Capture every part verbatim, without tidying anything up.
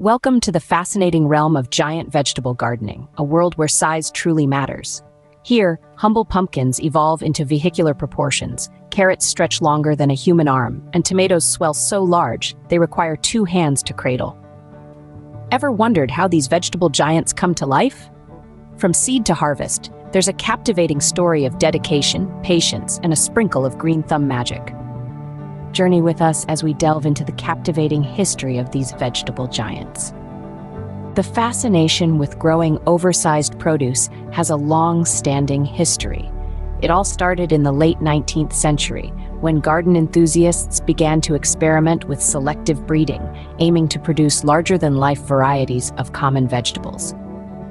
Welcome to the fascinating realm of giant vegetable gardening, a world where size truly matters. Here, humble pumpkins evolve into vehicular proportions, carrots stretch longer than a human arm, and tomatoes swell so large they require two hands to cradle. Ever wondered how these vegetable giants come to life? From seed to harvest, there's a captivating story of dedication, patience, and a sprinkle of green thumb magic. Journey with us as we delve into the captivating history of these vegetable giants. The fascination with growing oversized produce has a long-standing history. It all started in the late nineteenth century, when garden enthusiasts began to experiment with selective breeding, aiming to produce larger-than-life varieties of common vegetables.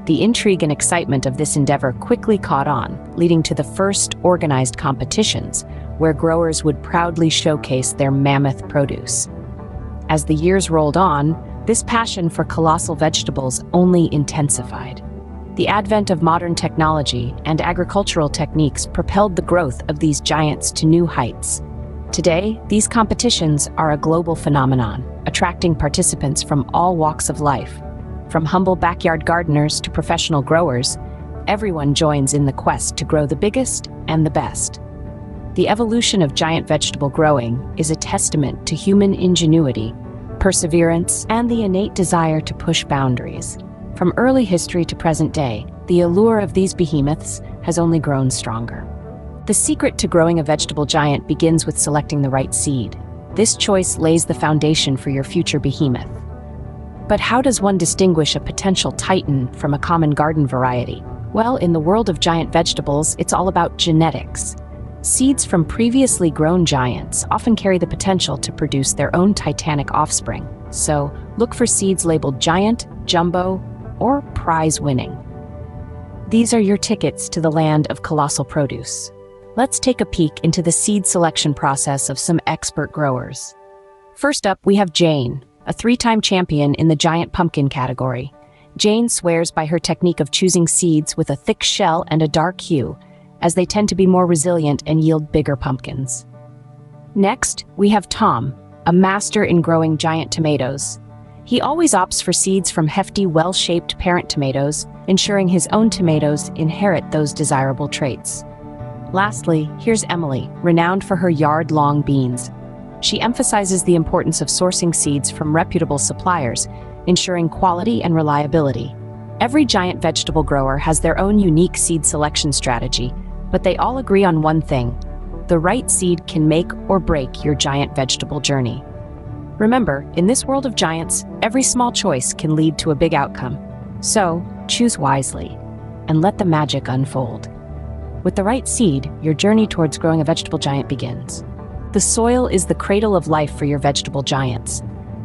The intrigue and excitement of this endeavor quickly caught on, leading to the first organized competitions, where growers would proudly showcase their mammoth produce. As the years rolled on, this passion for colossal vegetables only intensified. The advent of modern technology and agricultural techniques propelled the growth of these giants to new heights. Today, these competitions are a global phenomenon, attracting participants from all walks of life. From humble backyard gardeners to professional growers, everyone joins in the quest to grow the biggest and the best. The evolution of giant vegetable growing is a testament to human ingenuity, perseverance, and the innate desire to push boundaries. From early history to present day, the allure of these behemoths has only grown stronger. The secret to growing a vegetable giant begins with selecting the right seed. This choice lays the foundation for your future behemoth. But how does one distinguish a potential titan from a common garden variety? Well, in the world of giant vegetables, it's all about genetics. Seeds from previously grown giants often carry the potential to produce their own titanic offspring. So, look for seeds labeled giant, jumbo, or prize-winning. These are your tickets to the land of colossal produce. Let's take a peek into the seed selection process of some expert growers. First up, we have Jane, a three-time champion in the giant pumpkin category. Jane swears by her technique of choosing seeds with a thick shell and a dark hue, as they tend to be more resilient and yield bigger pumpkins. Next, we have Tom, a master in growing giant tomatoes. He always opts for seeds from hefty, well-shaped parent tomatoes, ensuring his own tomatoes inherit those desirable traits. Lastly, here's Emily, renowned for her yard-long beans. She emphasizes the importance of sourcing seeds from reputable suppliers, ensuring quality and reliability. Every giant vegetable grower has their own unique seed selection strategy, but they all agree on one thing: the right seed can make or break your giant vegetable journey. Remember, in this world of giants, every small choice can lead to a big outcome. So, choose wisely, and let the magic unfold. With the right seed, your journey towards growing a vegetable giant begins. The soil is the cradle of life for your vegetable giants.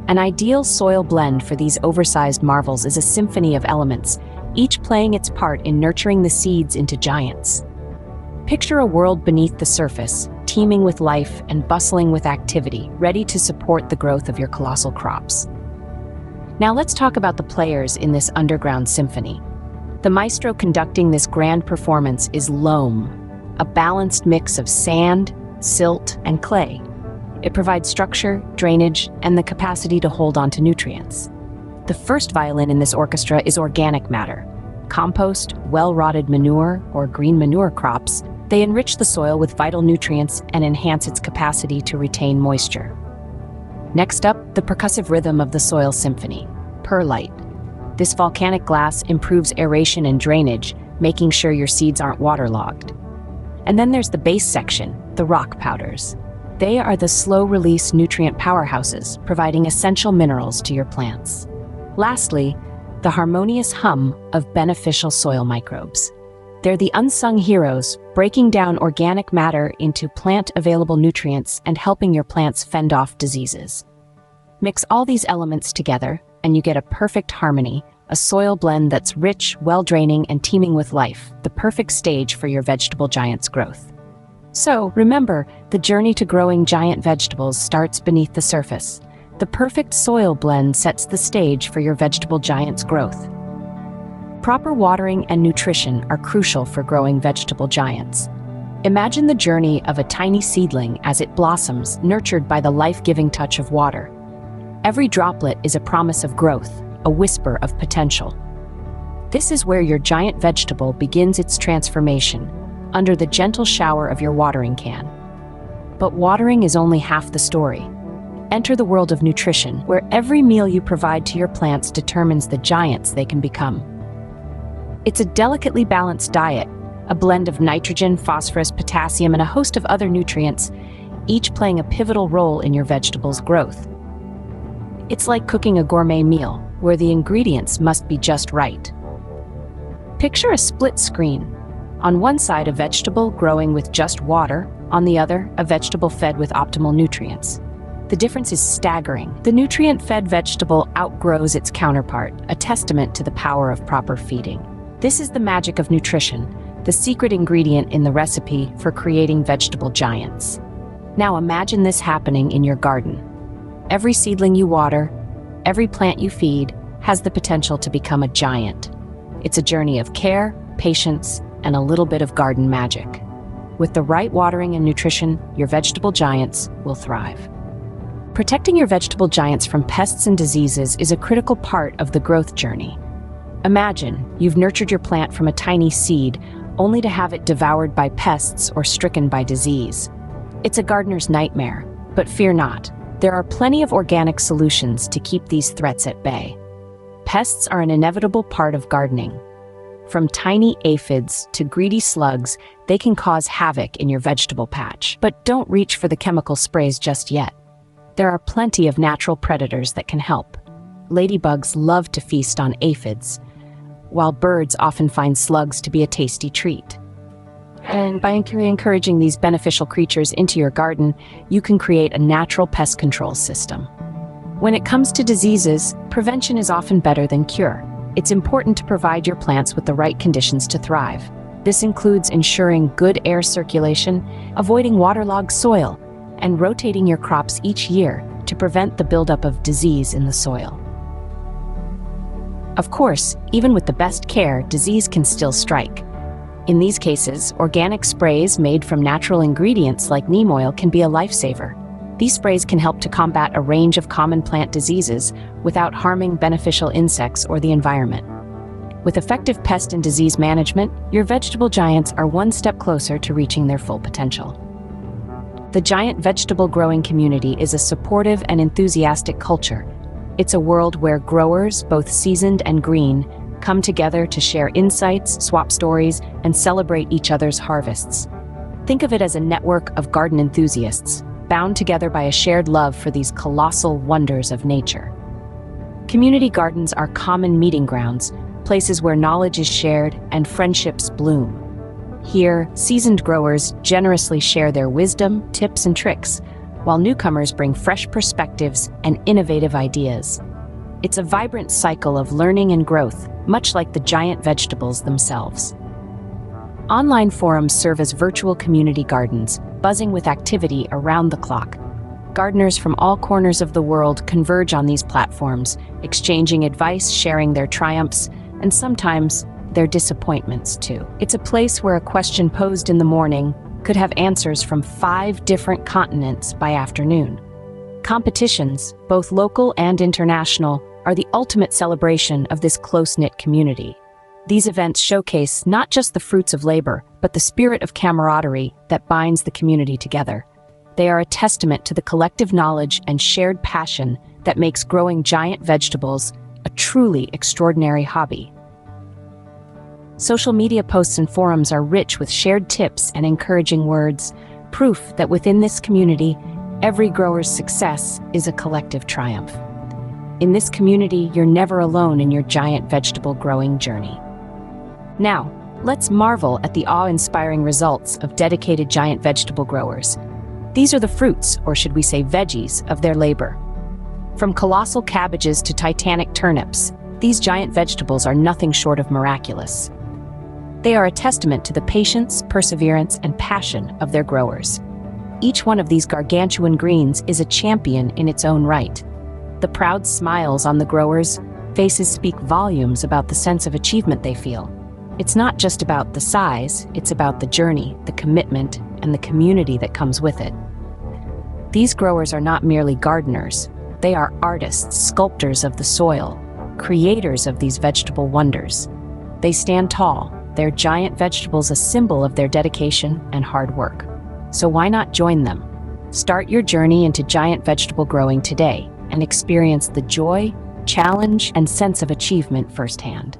An ideal soil blend for these oversized marvels is a symphony of elements, each playing its part in nurturing the seeds into giants. Picture a world beneath the surface, teeming with life and bustling with activity, ready to support the growth of your colossal crops. Now let's talk about the players in this underground symphony. The maestro conducting this grand performance is loam, a balanced mix of sand, silt, and clay. It provides structure, drainage, and the capacity to hold on to nutrients. The first violin in this orchestra is organic matter. Compost, well-rotted manure, or green manure crops, they enrich the soil with vital nutrients and enhance its capacity to retain moisture. Next up, the percussive rhythm of the soil symphony, perlite. This volcanic glass improves aeration and drainage, making sure your seeds aren't waterlogged. And then there's the base section, the rock powders. They are the slow-release nutrient powerhouses, providing essential minerals to your plants. Lastly, the harmonious hum of beneficial soil microbes. They're the unsung heroes, breaking down organic matter into plant-available nutrients and helping your plants fend off diseases. Mix all these elements together, and you get a perfect harmony, a soil blend that's rich, well-draining, and teeming with life, the perfect stage for your vegetable giant's growth. So, remember, the journey to growing giant vegetables starts beneath the surface. The perfect soil blend sets the stage for your vegetable giant's growth. Proper watering and nutrition are crucial for growing vegetable giants. Imagine the journey of a tiny seedling as it blossoms, nurtured by the life-giving touch of water. Every droplet is a promise of growth, a whisper of potential. This is where your giant vegetable begins its transformation, under the gentle shower of your watering can. But watering is only half the story. Enter the world of nutrition, where every meal you provide to your plants determines the giants they can become. It's a delicately balanced diet, a blend of nitrogen, phosphorus, potassium, and a host of other nutrients, each playing a pivotal role in your vegetable's growth. It's like cooking a gourmet meal, where the ingredients must be just right. Picture a split screen. On one side, a vegetable growing with just water, on the other, a vegetable fed with optimal nutrients. The difference is staggering. The nutrient-fed vegetable outgrows its counterpart, a testament to the power of proper feeding. This is the magic of nutrition, the secret ingredient in the recipe for creating vegetable giants. Now imagine this happening in your garden. Every seedling you water, every plant you feed, has the potential to become a giant. It's a journey of care, patience, and a little bit of garden magic. With the right watering and nutrition, your vegetable giants will thrive. Protecting your vegetable giants from pests and diseases is a critical part of the growth journey. Imagine you've nurtured your plant from a tiny seed, only to have it devoured by pests or stricken by disease. It's a gardener's nightmare, but fear not. There are plenty of organic solutions to keep these threats at bay. Pests are an inevitable part of gardening. From tiny aphids to greedy slugs, they can cause havoc in your vegetable patch. But don't reach for the chemical sprays just yet. There are plenty of natural predators that can help. Ladybugs love to feast on aphids, while birds often find slugs to be a tasty treat. And by encouraging these beneficial creatures into your garden, you can create a natural pest control system. When it comes to diseases, prevention is often better than cure. It's important to provide your plants with the right conditions to thrive. This includes ensuring good air circulation, avoiding waterlogged soil, and rotating your crops each year to prevent the buildup of disease in the soil. Of course, even with the best care, disease can still strike. In these cases, organic sprays made from natural ingredients like neem oil can be a lifesaver. These sprays can help to combat a range of common plant diseases without harming beneficial insects or the environment. With effective pest and disease management, your vegetable giants are one step closer to reaching their full potential. The giant vegetable growing community is a supportive and enthusiastic culture. It's a world where growers, both seasoned and green, come together to share insights, swap stories, and celebrate each other's harvests. Think of it as a network of garden enthusiasts, bound together by a shared love for these colossal wonders of nature. Community gardens are common meeting grounds, places where knowledge is shared and friendships bloom. Here, seasoned growers generously share their wisdom, tips, and tricks, while newcomers bring fresh perspectives and innovative ideas. It's a vibrant cycle of learning and growth, much like the giant vegetables themselves. Online forums serve as virtual community gardens, buzzing with activity around the clock. Gardeners from all corners of the world converge on these platforms, exchanging advice, sharing their triumphs, and sometimes their disappointments too. It's a place where a question posed in the morning could have answers from five different continents by afternoon. Competitions, both local and international, are the ultimate celebration of this close-knit community. These events showcase not just the fruits of labor, but the spirit of camaraderie that binds the community together. They are a testament to the collective knowledge and shared passion that makes growing giant vegetables a truly extraordinary hobby. Social media posts and forums are rich with shared tips and encouraging words, proof that within this community, every grower's success is a collective triumph. In this community, you're never alone in your giant vegetable growing journey. Now, let's marvel at the awe-inspiring results of dedicated giant vegetable growers. These are the fruits, or should we say veggies, of their labor. From colossal cabbages to titanic turnips, these giant vegetables are nothing short of miraculous. They are a testament to the patience, perseverance, and passion of their growers. Each one of these gargantuan greens is a champion in its own right. The proud smiles on the growers' faces speak volumes about the sense of achievement they feel. It's not just about the size, it's about the journey, the commitment, and the community that comes with it. These growers are not merely gardeners. They are artists, sculptors of the soil, creators of these vegetable wonders. They stand tall, their giant vegetables a symbol of their dedication and hard work. So why not join them? Start your journey into giant vegetable growing today and experience the joy, challenge, and sense of achievement firsthand.